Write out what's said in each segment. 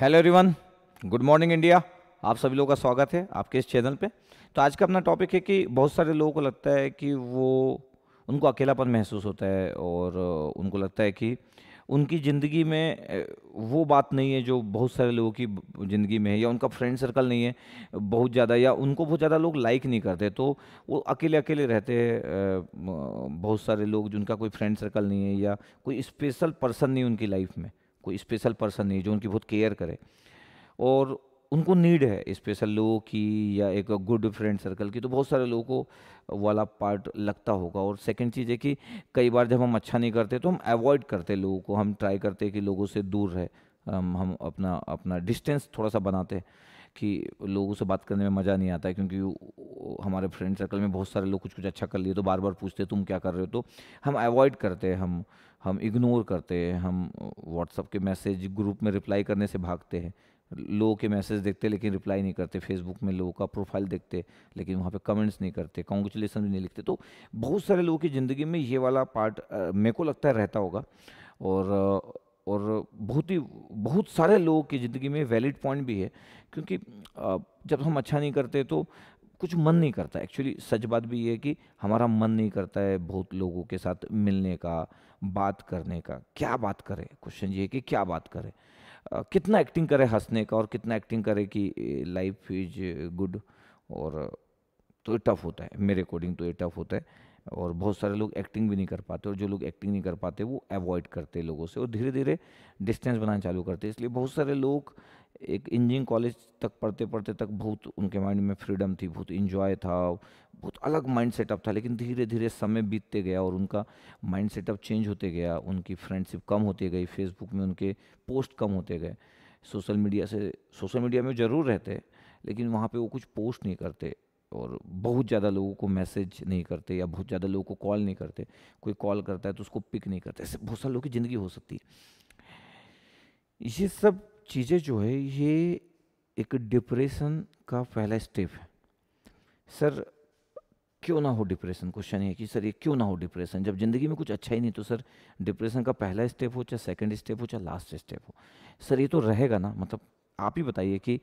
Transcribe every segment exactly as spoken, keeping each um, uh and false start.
Hello everyone, good morning India. आप सभी लोगों का स्वागत है आपके इस चैनल पे। तो आज का अपना टॉपिक है कि बहुत सारे लोगों को लगता है कि वो उनको अकेलापन महसूस होता है और उनको लगता है कि उनकी ज़िंदगी में वो बात नहीं है जो बहुत सारे लोगों की ज़िंदगी में है, या उनका फ्रेंड सर्कल नहीं है बहुत ज़्यादा, या उनको बहुत ज़्यादा लोग लाइक नहीं करते, तो वो अकेले अकेले रहते हैं। बहुत सारे लोग जिनका कोई फ्रेंड सर्कल नहीं है या कोई स्पेशल पर्सन नहीं उनकी लाइफ में, कोई स्पेशल पर्सन नहीं जो उनकी बहुत केयर करे, और उनको नीड है स्पेशल लोगों की या एक गुड फ्रेंड सर्कल की। तो बहुत सारे लोगों को वाला पार्ट लगता होगा। और सेकंड चीज़ है कि कई बार जब हम अच्छा नहीं करते तो हम अवॉइड करते लोगों को, हम ट्राई करते कि लोगों से दूर रहे, हम, हम अपना अपना डिस्टेंस थोड़ा सा बनाते हैं कि लोगों से बात करने में मज़ा नहीं आता है, क्योंकि हमारे फ्रेंड सर्कल में बहुत सारे लोग कुछ कुछ अच्छा कर लिए तो बार बार पूछते तुम क्या कर रहे हो, तो हम अवॉइड करते हैं, हम हम इग्नोर करते हैं, हम व्हाट्सअप के मैसेज ग्रुप में रिप्लाई करने से भागते हैं, लोगों के मैसेज देखते लेकिन रिप्लाई नहीं करते, फेसबुक में लोगों का प्रोफाइल देखते लेकिन वहाँ पे कमेंट्स नहीं करते, कॉन्ग्रेचुलेसन भी नहीं लिखते। तो बहुत सारे लोगों की ज़िंदगी में ये वाला पार्ट मेरे को लगता है रहता होगा, और और बहुत ही बहुत सारे लोगों की ज़िंदगी में वैलिड पॉइंट भी है, क्योंकि जब हम अच्छा नहीं करते तो कुछ मन नहीं करता। एक्चुअली सच बात भी ये है कि हमारा मन नहीं करता है बहुत लोगों के साथ मिलने का, बात करने का। क्या बात करें, क्वेश्चन ये है कि क्या बात करें, uh, कितना एक्टिंग करें हंसने का और कितना एक्टिंग करें कि लाइफ इज गुड, और तो टफ होता है, मेरे अकॉर्डिंग तो ये टफ होता है। और बहुत सारे लोग एक्टिंग भी नहीं कर पाते, और जो लोग एक्टिंग नहीं कर पाते वो अवॉइड करते लोगों से और धीरे धीरे डिस्टेंस बनाना चालू करते। इसलिए बहुत सारे लोग एक इंजीनियरिंग कॉलेज तक पढ़ते पढ़ते तक बहुत उनके माइंड में फ्रीडम थी, बहुत इन्जॉय था, बहुत अलग माइंड सेटअप था, लेकिन धीरे धीरे समय बीतते गया और उनका माइंड सेटअप चेंज होते गया, उनकी फ्रेंडशिप कम होती गई, फेसबुक में उनके पोस्ट कम होते गए, सोशल मीडिया से सोशल मीडिया में ज़रूर रहते लेकिन वहाँ पर वो कुछ पोस्ट नहीं करते, और बहुत ज़्यादा लोगों को मैसेज नहीं करते, या बहुत ज़्यादा लोगों को कॉल नहीं करते, कोई कॉल करता है तो उसको पिक नहीं करते। ऐसे बहुत सारे लोगों की ज़िंदगी हो सकती है। ये सब चीज़ें जो है ये एक डिप्रेशन का पहला स्टेप है। सर क्यों ना हो डिप्रेशन, क्वेश्चन है कि सर ये क्यों ना हो डिप्रेशन, जब ज़िंदगी में कुछ अच्छा ही नहीं, तो सर डिप्रेशन का पहला स्टेप हो चाहे सेकेंड स्टेप हो चाहे लास्ट स्टेप हो, सर ये तो रहेगा ना। मतलब आप ही बताइए कि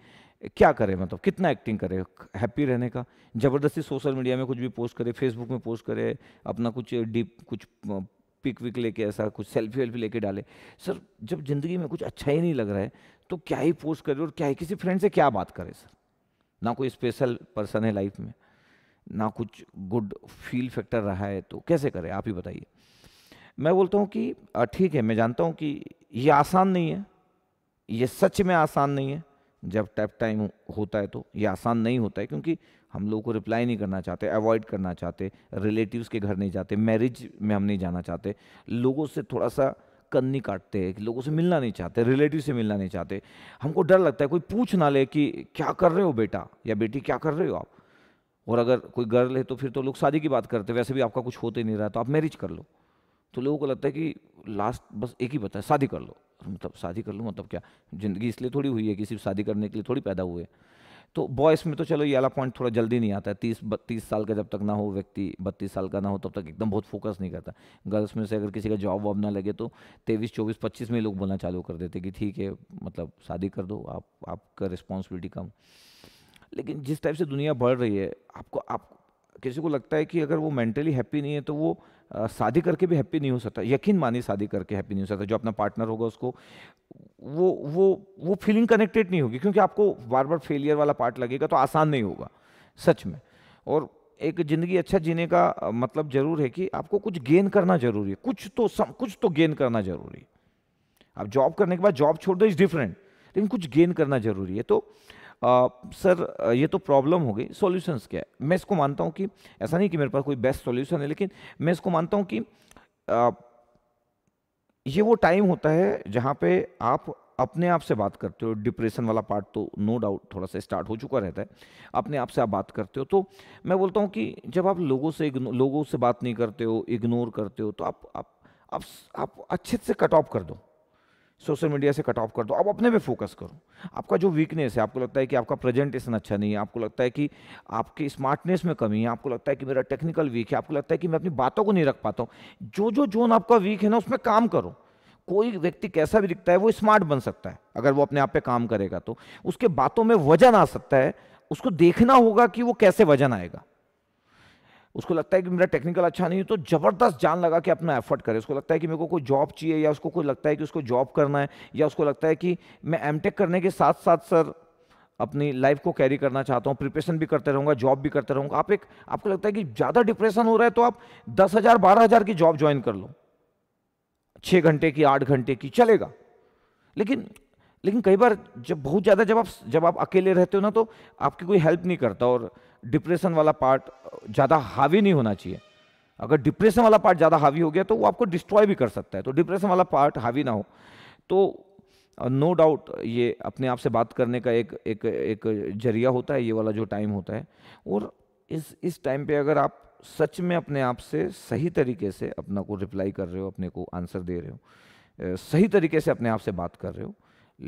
क्या करें, मतलब कितना एक्टिंग करें हैप्पी रहने का, ज़बरदस्ती सोशल मीडिया में कुछ भी पोस्ट करें, फेसबुक में पोस्ट करें, अपना कुछ डीप कुछ पिक विक लेके, ऐसा कुछ सेल्फी वेल्फी लेके डाले। सर जब ज़िंदगी में कुछ अच्छा ही नहीं लग रहा है तो क्या ही पोस्ट करें, और क्या ही किसी फ्रेंड से क्या बात करें। सर ना कोई स्पेशल पर्सन है लाइफ में, ना कुछ गुड फील फैक्टर रहा है, तो कैसे करें आप ही बताइए। मैं बोलता हूँ कि ठीक है, मैं जानता हूँ कि ये आसान नहीं है, ये सच में आसान नहीं है। जब टैप टाइम होता है तो ये आसान नहीं होता है, क्योंकि हम लोगों को रिप्लाई नहीं करना चाहते, अवॉइड करना चाहते, रिलेटिव्स के घर नहीं जाते, मैरिज में हम नहीं जाना चाहते, लोगों से थोड़ा सा कन्नी काटते हैं, लोगों से मिलना नहीं चाहते, रिलेटिव से मिलना नहीं चाहते, हमको डर लगता है कोई पूछ ना ले कि क्या कर रहे हो बेटा या बेटी, क्या कर रहे हो आप। और अगर कोई गर्ल है तो फिर तो लोग शादी की बात करते, वैसे भी आपका कुछ होते नहीं रहा तो आप मैरिज कर लो, तो लोगों को लगता है कि लास्ट बस एक ही पता है, शादी कर लो। मतलब शादी कर लूँ मतलब क्या, ज़िंदगी इसलिए थोड़ी हुई है कि सिर्फ शादी करने के लिए थोड़ी पैदा हुए। तो बॉयस में तो चलो ये वाला पॉइंट थोड़ा जल्दी नहीं आता है, तीस बत्तीस साल का जब तक ना हो व्यक्ति, बत्तीस साल का ना हो तब तक एकदम बहुत फोकस नहीं करता। गर्ल्स में से अगर किसी का जॉब वॉब ना लगे तो तेईस चौबीस पच्चीस में लोग बोलना चालू कर देते कि ठीक है मतलब शादी कर दो, आप आपका रिस्पॉन्सिबिलिटी कम। लेकिन जिस टाइप से दुनिया बढ़ रही है, आपको आप किसी को लगता है कि अगर वो मेंटली हैप्पी नहीं है तो वो शादी करके भी हैप्पी नहीं हो सकता। यकीन मानिए शादी करके हैप्पी नहीं हो सकता, जो अपना पार्टनर होगा उसको वो वो वो फीलिंग कनेक्टेड नहीं होगी, क्योंकि आपको बार बार फेलियर वाला पार्ट लगेगा, तो आसान नहीं होगा सच में। और एक ज़िंदगी अच्छा जीने का मतलब ज़रूर है कि आपको कुछ गेन करना ज़रूरी है, कुछ तो सम, कुछ तो गेन करना ज़रूरी है। आप जॉब करने के बाद जॉब छोड़ दो इज़ डिफरेंट, लेकिन कुछ गेन करना ज़रूरी है। तो आ, सर ये तो प्रॉब्लम हो गई, सॉल्यूशंस क्या है। मैं इसको मानता हूँ कि ऐसा नहीं कि मेरे पास कोई बेस्ट सॉल्यूशन है, लेकिन मैं इसको मानता हूँ कि आ, ये वो टाइम होता है जहाँ पे आप अपने आप से बात करते हो। डिप्रेशन वाला पार्ट तो नो डाउट थोड़ा सा स्टार्ट हो चुका रहता है, अपने आप से आप बात करते हो। तो मैं बोलता हूँ कि जब आप लोगों से लोगों से बात नहीं करते हो, इग्नोर करते हो, तो आप आप, आप, आप अच्छे से कट ऑफ कर दो, सोशल मीडिया से कट ऑफ कर दो, अब अपने पे फोकस करो। आपका जो वीकनेस है, आपको लगता है कि आपका प्रेजेंटेशन अच्छा नहीं है, आपको लगता है कि आपके स्मार्टनेस में कमी है, आपको लगता है कि मेरा टेक्निकल वीक है, आपको लगता है कि मैं अपनी बातों को नहीं रख पाता हूँ, जो जो जोन आपका वीक है ना उसमें काम करो। कोई व्यक्ति कैसा भी दिखता है वो स्मार्ट बन सकता है अगर वो अपने आप पे काम करेगा तो। उसके बातों में वजन आ सकता है, उसको देखना होगा कि वो कैसे वजन आएगा। उसको लगता है कि मेरा टेक्निकल अच्छा नहीं है तो जबरदस्त जान लगा के अपना एफर्ट करे। उसको लगता है कि मेरे को कोई जॉब चाहिए, या उसको कोई लगता है कि उसको जॉब करना है, या उसको लगता है कि मैं एमटेक करने के साथ साथ सर अपनी लाइफ को कैरी करना चाहता हूँ, प्रिपरेशन भी करते रहूँगा, जॉब भी करते रहूँगा। आप एक आपको लगता है कि ज़्यादा डिप्रेशन हो रहा है तो आप दस हज़ार बारह हज़ार की जॉब ज्वाइन कर लो, छः घंटे की आठ घंटे की चलेगा। लेकिन लेकिन कई बार जब बहुत ज़्यादा जब आप जब आप अकेले रहते हो ना तो आपकी कोई हेल्प नहीं करता, और डिप्रेशन वाला पार्ट ज़्यादा हावी नहीं होना चाहिए। अगर डिप्रेशन वाला पार्ट ज़्यादा हावी हो गया तो वो आपको डिस्ट्रॉय भी कर सकता है, तो डिप्रेशन वाला पार्ट हावी ना हो। तो नो uh, डाउट no ये अपने आप से बात करने का एक एक एक जरिया होता है, ये वाला जो टाइम होता है। और इस इस टाइम पे अगर आप सच में अपने आप से सही तरीके से अपना को रिप्लाई कर रहे हो, अपने को आंसर दे रहे हो, सही तरीके से अपने आप से बात कर रहे हो,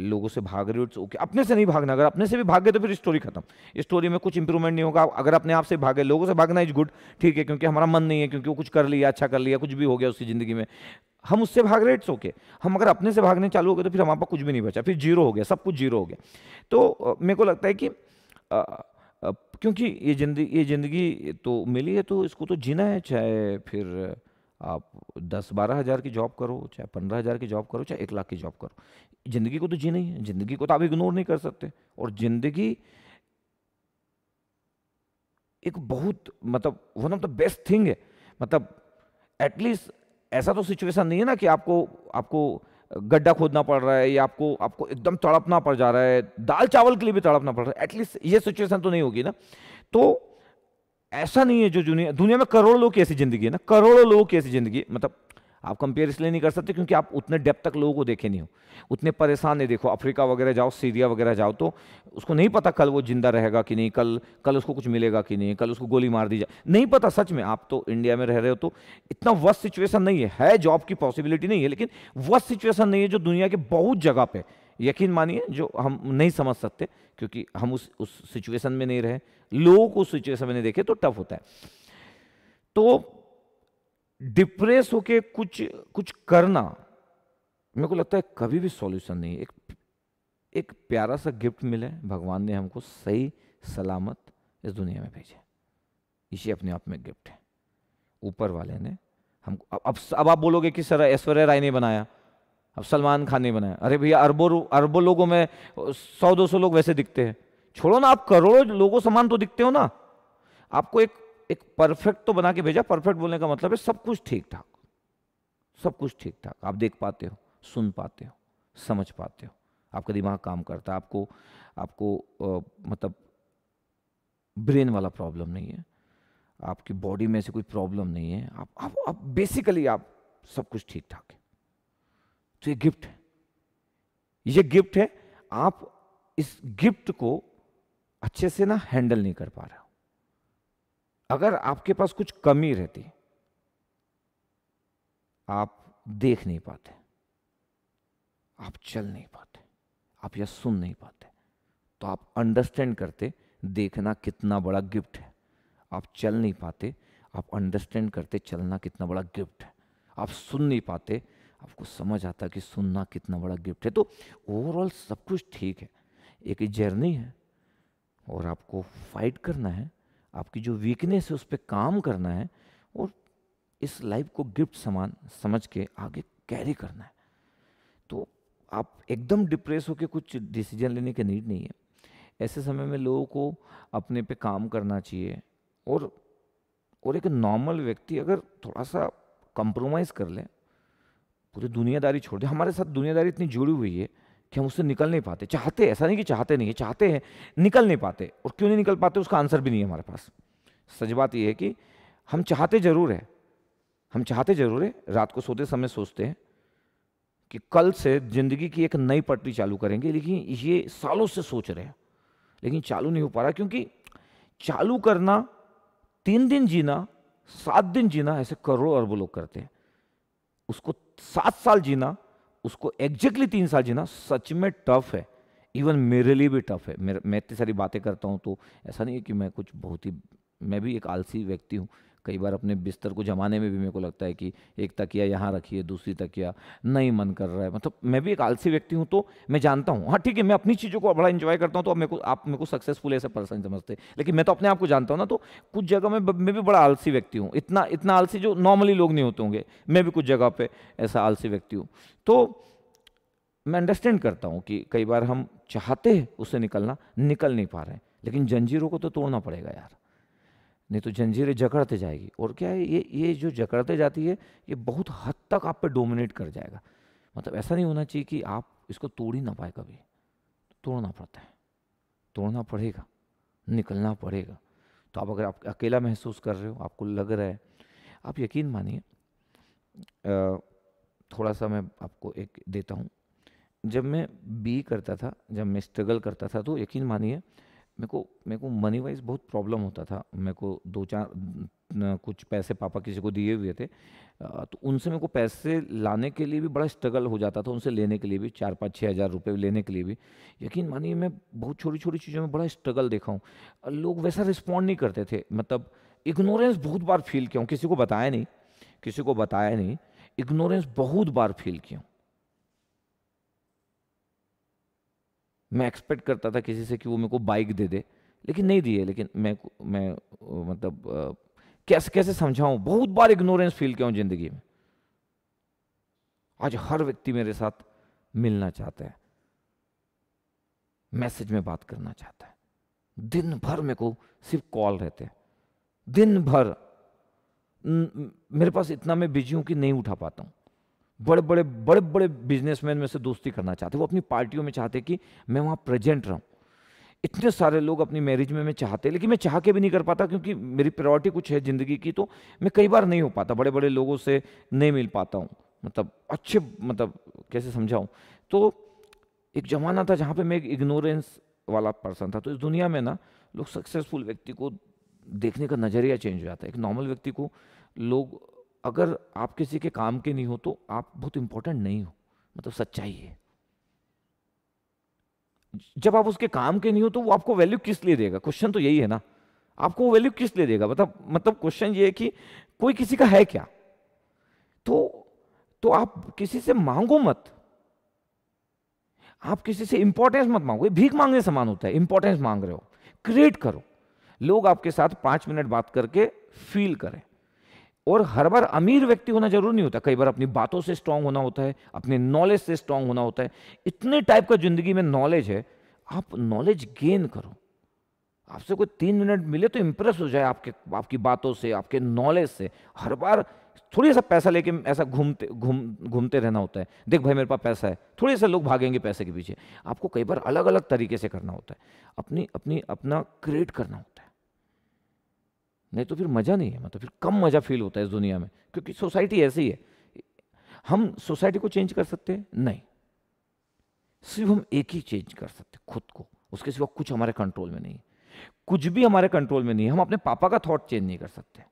लोगों से भाग रहे हो, तो ओके। अपने से नहीं भागना, अगर अपने से भी भागे तो फिर स्टोरी खत्म, स्टोरी में कुछ इंप्रूवमेंट नहीं होगा। अगर अपने आप से भागे, लोगों से भागना इज गुड, ठीक है, क्योंकि हमारा मन नहीं है, क्योंकि वो कुछ कर लिया, अच्छा कर लिया, कुछ भी हो गया उसकी ज़िंदगी में, हम उससे भाग रहे, इट्स ओके। हम अगर अपने से भागने चालू हो गए तो फिर हमारे पास कुछ भी नहीं बचा, फिर जीरो हो गया, सब कुछ जीरो हो गया। तो मेरे को लगता है कि आ, आ, क्योंकि ये जिंदगी ये जिंदगी तो मिली है तो इसको तो जीना है, चाहे फिर आप दस बारह हज़ार की जॉब करो, चाहे पंद्रह हज़ार की जॉब करो, चाहे एक लाख की जॉब करो, ज़िंदगी को तो जीना ही है। ज़िंदगी को तो आप इग्नोर नहीं कर सकते। और ज़िंदगी एक बहुत मतलब one of the best thing है। मतलब एटलीस्ट ऐसा तो सिचुएशन नहीं है ना कि आपको आपको गड्ढा खोदना पड़ रहा है, या आपको आपको एकदम तड़पना पड़ जा रहा है, दाल चावल के लिए भी तड़पना पड़ रहा है, एटलीस्ट ये सिचुएशन तो नहीं होगी ना। तो ऐसा नहीं है जो दुनिया दुनिया में करोड़ों लोग की ऐसी ज़िंदगी है ना, करोड़ों लोग की ऐसी ज़िंदगी। मतलब आप कंपेयर इसलिए नहीं कर सकते क्योंकि आप उतने डेप्थ तक लोगों को देखे नहीं हो, उतने परेशान नहीं। देखो अफ्रीका वगैरह जाओ, सीरिया वगैरह जाओ, तो उसको नहीं पता कल वो जिंदा रहेगा कि नहीं, कल कल उसको कुछ मिलेगा कि नहीं, कल उसको गोली मार दी जाए, नहीं पता सच में। आप तो इंडिया में रह रहे हो तो इतना वर्स्ट सिचुएशन नहीं है, है जॉब की पॉसिबिलिटी नहीं है, लेकिन वर्स्ट सिचुएशन नहीं है जो दुनिया के बहुत जगह पर, यकीन मानिए, जो हम नहीं समझ सकते क्योंकि हम उस उस सिचुएशन में नहीं रहे, लोगों को उस सिचुएशन में नहीं देखे, तो टफ होता है। तो डिप्रेस होके कुछ कुछ करना, मेरे को लगता है कभी भी सॉल्यूशन नहीं है। एक एक प्यारा सा गिफ्ट मिला है, भगवान ने हमको सही सलामत इस दुनिया में भेजा, इसी अपने आप में गिफ्ट है। ऊपर वाले ने हमको अब अब आप बोलोगे कि सर ऐश्वर्या राय ने बनाया, अब सलमान खान ने बनाया, अरे भैया अरबों अरबों लोगों में सौ दो सौ लोग वैसे दिखते हैं, छोड़ो ना, आप करोड़ों लोगों समान तो दिखते हो ना। आपको एक एक परफेक्ट तो बना के भेजा। परफेक्ट बोलने का मतलब है सब कुछ ठीक ठाक, सब कुछ ठीक ठाक, आप देख पाते हो, सुन पाते हो, समझ पाते हो, आपका दिमाग काम करता है, आपको आपको आ, मतलब ब्रेन वाला प्रॉब्लम नहीं है, आपकी बॉडी में ऐसी कोई प्रॉब्लम नहीं है, आप आप, आप बेसिकली आप सब कुछ ठीक ठाक है। तो ये गिफ्ट है, ये गिफ्ट है, आप इस गिफ्ट को अच्छे से ना हैंडल नहीं कर पा रहे हो। अगर आपके पास कुछ कमी रहती, आप देख नहीं पाते, आप चल नहीं पाते, आप यह सुन नहीं पाते, तो आप अंडरस्टैंड करते देखना कितना बड़ा गिफ्ट है। आप चल नहीं पाते, आप अंडरस्टैंड करते चलना कितना बड़ा गिफ्ट है। आप सुन नहीं पाते, आपको समझ आता कि सुनना कितना बड़ा गिफ्ट है। तो ओवरऑल सब कुछ ठीक है, एक जर्नी है और आपको फाइट करना है, आपकी जो वीकनेस है उस पर काम करना है, और इस लाइफ को गिफ्ट समान समझ के आगे कैरी करना है। तो आप एकदम डिप्रेस होकर कुछ डिसीजन लेने की नीड नहीं है। ऐसे समय में लोगों को अपने पे काम करना चाहिए, और और एक नॉर्मल व्यक्ति अगर थोड़ा सा कंप्रोमाइज़ कर ले, पूरी दुनियादारी छोड़ दे। हमारे साथ दुनियादारी इतनी जुड़ी हुई है कि हम उससे निकल नहीं पाते, चाहते, ऐसा नहीं कि चाहते नहीं है, चाहते हैं, निकल नहीं पाते। और क्यों नहीं निकल पाते उसका आंसर भी नहीं है हमारे पास। सच बात यह है कि हम चाहते ज़रूर है, हम चाहते ज़रूर है, रात को सोते समय सोचते हैं कि कल से ज़िंदगी की एक नई पटरी चालू करेंगे, लेकिन ये सालों से सोच रहे हैं लेकिन चालू नहीं हो पा रहा, क्योंकि चालू करना, तीन दिन जीना, सात दिन जीना, ऐसे करोड़ों अरबों लोग करते हैं। उसको सात साल जीना, उसको एग्जैक्टली तीन साल जीना सच में टफ है, इवन मेरे लिए भी टफ है। मेरे मैं इतनी सारी बातें करता हूँ तो ऐसा नहीं है कि मैं कुछ बहुत ही, मैं भी एक आलसी व्यक्ति हूँ, कई बार अपने बिस्तर को जमाने में भी मेरे को लगता है कि एक तकिया यहाँ रखिए, दूसरी तकिया, नहीं मन कर रहा है। मतलब मैं भी एक आलसी व्यक्ति हूँ तो मैं जानता हूँ, हाँ ठीक है, मैं अपनी चीज़ों को बड़ा इंजॉय करता हूँ तो अब मेरे को आप मेरे को सक्सेसफुल ऐसे पर्सन समझते हैं, लेकिन मैं तो अपने आप को जानता हूँ ना। तो कुछ जगह में मैं भी बड़ा आलसी व्यक्ति हूँ, इतना इतना आलसी जो नॉर्मली लोग नहीं होते होंगे, मैं भी कुछ जगह पर ऐसा आलसी व्यक्ति हूँ। तो मैं अंडरस्टैंड करता हूँ कि कई बार हम चाहते हैं उससे निकलना, निकल नहीं पा रहे हैं, लेकिन जंजीरों को तो तोड़ना पड़ेगा यार, नहीं तो जंजीरें जकड़ते जाएगी। और क्या है, ये ये जो जकड़ते जाती है ये बहुत हद तक आप पे डोमिनेट कर जाएगा। मतलब ऐसा नहीं होना चाहिए कि आप इसको तोड़ ही ना पाए, कभी तोड़ना पड़ता है, तोड़ना पड़ेगा, निकलना पड़ेगा। तो आप अगर आप अकेला महसूस कर रहे हो, आपको लग रहा है, आप यकीन मानिए, थोड़ा सा मैं आपको एक देता हूँ। जब मैं बी करता था, जब मैं स्ट्रगल करता था, तो यकीन मानिए मेरे को मेरे को मनी वाइज बहुत प्रॉब्लम होता था। मेरे को दो चार कुछ पैसे पापा किसी को दिए हुए थे, तो उनसे मेरे को पैसे लाने के लिए भी बड़ा स्ट्रगल हो जाता था, उनसे लेने के लिए भी, चार पाँच छः हज़ार रुपये लेने के लिए भी। यकीन मानिए मैं बहुत छोटी छोटी चीज़ों में बड़ा स्ट्रगल देखा हूँ। लोग वैसा रिस्पॉन्ड नहीं करते थे, मतलब इग्नोरेंस बहुत बार फील किया हूँ, किसी को बताया नहीं, किसी को बताया नहीं, इग्नोरेंस बहुत बार फील किया हूँ। मैं एक्सपेक्ट करता था किसी से कि वो मेरे को बाइक दे दे, लेकिन नहीं दिए। लेकिन मैं मैं मतलब आ, कैसे कैसे समझाऊं, बहुत बार इग्नोरेंस फील किया हूं जिंदगी में। आज हर व्यक्ति मेरे साथ मिलना चाहता है, मैसेज में बात करना चाहता है, दिन भर मेरे को सिर्फ कॉल रहते हैं, दिन भर। न, मेरे पास इतना, मैं बिजी हूं कि नहीं उठा पाता हूं। बड़े बड़े बड़े बड़े बिजनेसमैन में से दोस्ती करना चाहते, वो अपनी पार्टियों में चाहते कि मैं वहाँ प्रेजेंट रहूँ। इतने सारे लोग अपनी मैरिज में मैं चाहते, लेकिन मैं चाह के भी नहीं कर पाता, क्योंकि मेरी प्रायोरिटी कुछ है ज़िंदगी की, तो मैं कई बार नहीं हो पाता, बड़े बड़े लोगों से नहीं मिल पाता हूँ। मतलब अच्छे, मतलब कैसे समझाऊँ। तो एक ज़माना था जहाँ पर मैं एक इग्नोरेंस वाला पर्सन था। तो इस दुनिया में ना लोग सक्सेसफुल व्यक्ति को देखने का नज़रिया चेंज हो जाता है। एक नॉर्मल व्यक्ति को लोग, अगर आप किसी के काम के नहीं हो तो आप बहुत इंपॉर्टेंट नहीं हो, मतलब सच्चाई है। जब आप उसके काम के नहीं हो तो वो आपको वैल्यू किस लिए देगा, क्वेश्चन तो यही है ना, आपको वो वैल्यू किस लिए देगा। मतलब मतलब क्वेश्चन ये है कि कोई किसी का है क्या। तो तो आप किसी से मांगो मत, आप किसी से इंपॉर्टेंस मत मांगो, ये भीख मांगने समान होता है। इंपॉर्टेंस मांग रहे हो, क्रिएट करो, लोग आपके साथ पांच मिनट बात करके फील करें। और हर बार अमीर व्यक्ति होना जरूरी नहीं होता, कई बार अपनी बातों से स्ट्रांग होना होता है, अपने नॉलेज से स्ट्रांग होना होता है। इतने टाइप का जिंदगी में नॉलेज है, आप नॉलेज गेन करो। आपसे कोई तीन मिनट मिले तो इंप्रेस हो जाए आपके, आपकी बातों से, आपके नॉलेज से। हर बार थोड़ी सा पैसा लेके ऐसा घूमते घूम घूमते रहना होता है, देख भाई मेरे पास पैसा है, थोड़े से लोग भागेंगे पैसे के पीछे। आपको कई बार अलग अलग तरीके से करना होता है, अपनी अपनी अपना क्रिएट करना होता है, नहीं तो फिर मज़ा नहीं है। मतलब फिर कम मज़ा फील होता है इस दुनिया में, क्योंकि सोसाइटी ऐसी है। हम सोसाइटी को चेंज कर सकते हैं नहीं, सिर्फ हम एक ही चेंज कर सकते हैं, खुद को। उसके सिवा कुछ हमारे कंट्रोल में नहीं है, कुछ भी हमारे कंट्रोल में नहीं है। हम अपने पापा का थॉट चेंज नहीं कर सकते,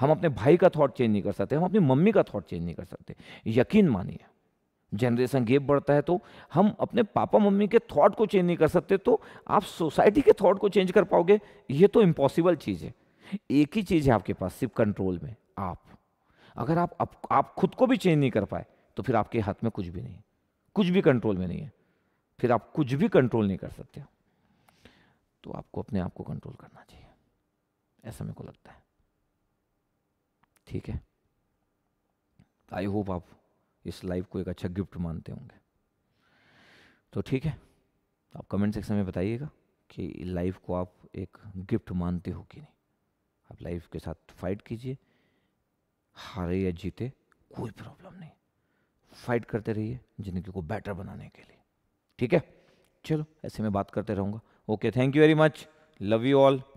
हम अपने भाई का थॉट चेंज नहीं कर सकते, हम अपनी मम्मी का थॉट चेंज नहीं कर सकते। यकीन मानिए जनरेशन गैप बढ़ता है, तो हम अपने पापा मम्मी के थॉट को चेंज नहीं कर सकते, तो आप सोसाइटी के थॉट को चेंज कर पाओगे, ये तो इम्पॉसिबल चीज़ है। एक ही चीज है आपके पास सिर्फ कंट्रोल में, आप। अगर आप, आप आप खुद को भी चेंज नहीं कर पाए तो फिर आपके हाथ में कुछ भी नहीं, कुछ भी कंट्रोल में नहीं है, फिर आप कुछ भी कंट्रोल नहीं कर सकते। तो आपको अपने आप को कंट्रोल करना चाहिए, ऐसा मेरे को लगता है। ठीक है, आई होप आप इस लाइव को एक अच्छा गिफ्ट मानते होंगे। तो ठीक है, आप कमेंट सेक्शन में बताइएगा कि लाइव को आप एक गिफ्ट मानते हो कि नहीं। आप लाइफ के साथ फाइट कीजिए, हारे या जीते कोई प्रॉब्लम नहीं, फाइट करते रहिए जिंदगी को बेटर बनाने के लिए। ठीक है, चलो ऐसे में बात करते रहूँगा। Okay, thank you very much, love you all.